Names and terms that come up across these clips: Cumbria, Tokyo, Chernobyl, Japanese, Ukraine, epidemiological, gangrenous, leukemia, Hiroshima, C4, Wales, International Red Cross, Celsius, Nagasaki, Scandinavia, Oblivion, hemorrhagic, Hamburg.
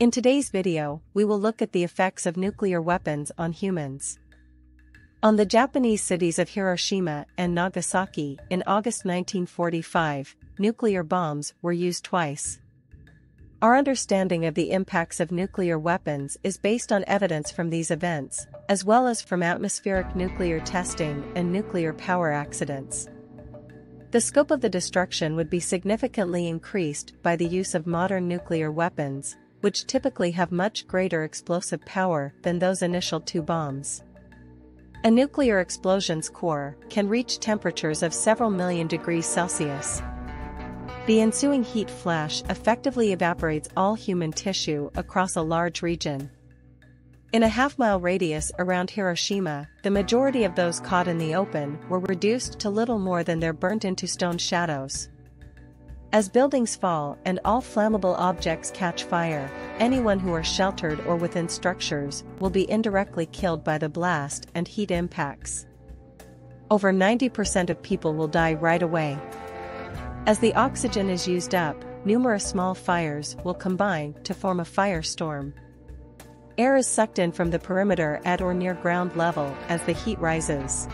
In today's video, we will look at the effects of nuclear weapons on humans. On the Japanese cities of Hiroshima and Nagasaki in August 1945, nuclear bombs were used twice. Our understanding of the impacts of nuclear weapons is based on evidence from these events, as well as from atmospheric nuclear testing and nuclear power accidents. The scope of the destruction would be significantly increased by the use of modern nuclear weapons, which typically have much greater explosive power than those initial two bombs. A nuclear explosion's core can reach temperatures of several million degrees Celsius. The ensuing heat flash effectively evaporates all human tissue across a large region. In a half-mile radius around Hiroshima, the majority of those caught in the open were reduced to little more than their burnt-into-stone shadows. As buildings fall and all flammable objects catch fire, anyone who are sheltered or within structures will be indirectly killed by the blast and heat impacts. Over 90% of people will die right away. As the oxygen is used up, numerous small fires will combine to form a firestorm. Air is sucked in from the perimeter at or near ground level as the heat rises.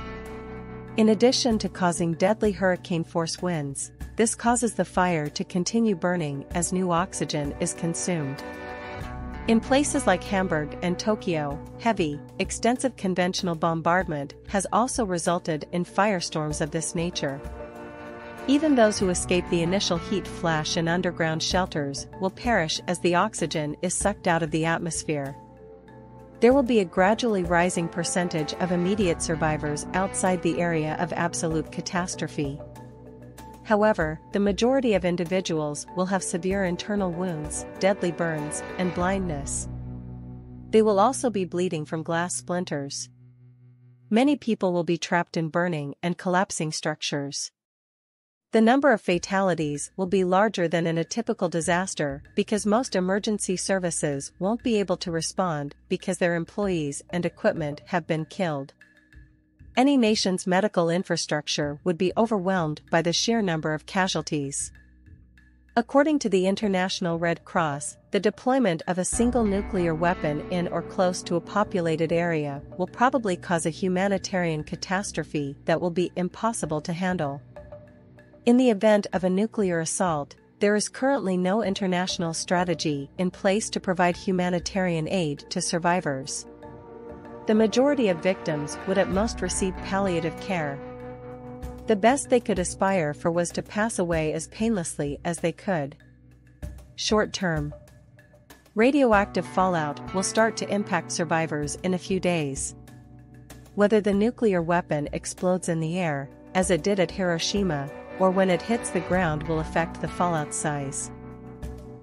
In addition to causing deadly hurricane-force winds, this causes the fire to continue burning as new oxygen is consumed. In places like Hamburg and Tokyo, heavy, extensive conventional bombardment has also resulted in firestorms of this nature. Even those who escape the initial heat flash in underground shelters will perish as the oxygen is sucked out of the atmosphere. There will be a gradually rising percentage of immediate survivors outside the area of absolute catastrophe. However, the majority of individuals will have severe internal wounds, deadly burns, and blindness. They will also be bleeding from glass splinters. Many people will be trapped in burning and collapsing structures. The number of fatalities will be larger than in a typical disaster because most emergency services won't be able to respond because their employees and equipment have been killed. Any nation's medical infrastructure would be overwhelmed by the sheer number of casualties. According to the International Red Cross, the deployment of a single nuclear weapon in or close to a populated area will probably cause a humanitarian catastrophe that will be impossible to handle. In the event of a nuclear assault, there is currently no international strategy in place to provide humanitarian aid to survivors. The majority of victims would at most receive palliative care. The best they could aspire for was to pass away as painlessly as they could. Short term, radioactive fallout will start to impact survivors in a few days. Whether the nuclear weapon explodes in the air, as it did at Hiroshima, or when it hits the ground will affect the fallout size.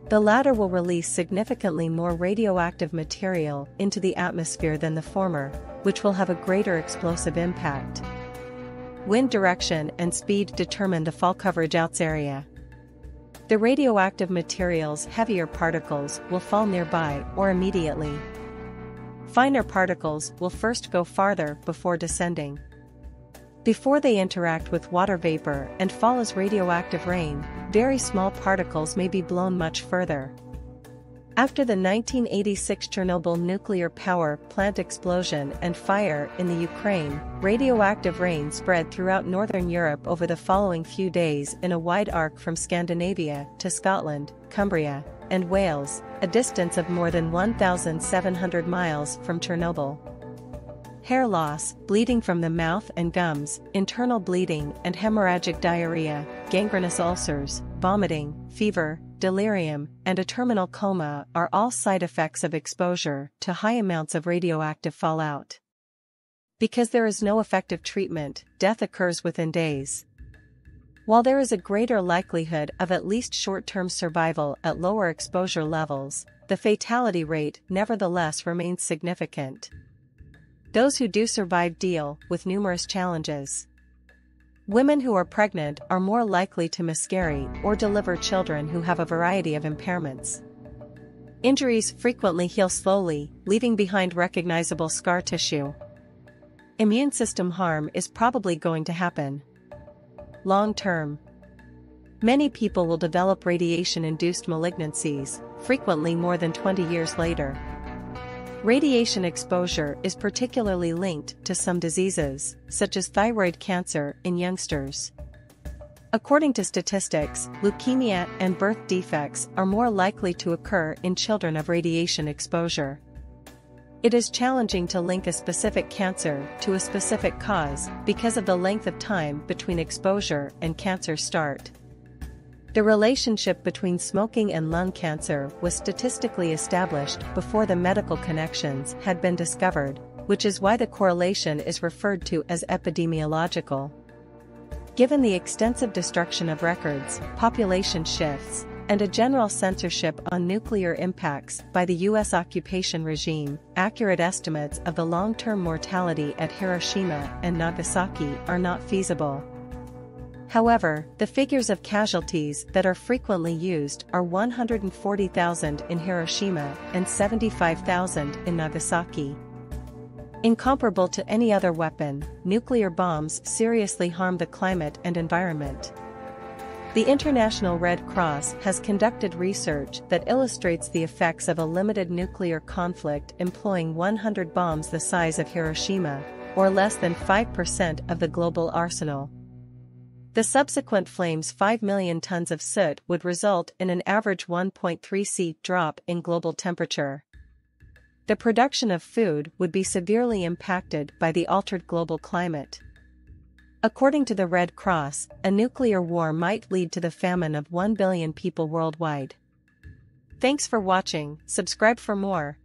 The latter will release significantly more radioactive material into the atmosphere than the former, which will have a greater explosive impact. Wind direction and speed determine the fall coverage out's area. The radioactive material's heavier particles will fall nearby or immediately. Finer particles will first go farther before descending. Before they interact with water vapor and fall as radioactive rain, very small particles may be blown much further. After the 1986 Chernobyl nuclear power plant explosion and fire in the Ukraine, radioactive rain spread throughout northern Europe over the following few days in a wide arc from Scandinavia to Scotland, Cumbria, and Wales, a distance of more than 1,700 miles from Chernobyl. Hair loss, bleeding from the mouth and gums, internal bleeding and hemorrhagic diarrhea, gangrenous ulcers, vomiting, fever, delirium, and a terminal coma are all side effects of exposure to high amounts of radioactive fallout. Because there is no effective treatment, death occurs within days. While there is a greater likelihood of at least short-term survival at lower exposure levels, the fatality rate nevertheless remains significant. Those who do survive deal with numerous challenges. Women who are pregnant are more likely to miscarry or deliver children who have a variety of impairments. Injuries frequently heal slowly, leaving behind recognizable scar tissue. Immune system harm is probably going to happen. Long term, many people will develop radiation-induced malignancies, frequently more than 20 years later. Radiation exposure is particularly linked to some diseases, such as thyroid cancer, in youngsters. According to statistics, leukemia and birth defects are more likely to occur in children of radiation exposure. It is challenging to link a specific cancer to a specific cause because of the length of time between exposure and cancer start. The relationship between smoking and lung cancer was statistically established before the medical connections had been discovered, which is why the correlation is referred to as epidemiological. Given the extensive destruction of records, population shifts, and a general censorship on nuclear impacts by the U.S. occupation regime, accurate estimates of the long-term mortality at Hiroshima and Nagasaki are not feasible. However, the figures of casualties that are frequently used are 140,000 in Hiroshima and 75,000 in Nagasaki. Incomparable to any other weapon, nuclear bombs seriously harm the climate and environment. The International Red Cross has conducted research that illustrates the effects of a limited nuclear conflict employing 100 bombs the size of Hiroshima, or less than 5% of the global arsenal. The subsequent flame's 5 million tons of soot would result in an average 1.3°C drop in global temperature. The production of food would be severely impacted by the altered global climate. According to the Red Cross, a nuclear war might lead to the famine of 1 billion people worldwide. Thanks for watching, subscribe for more.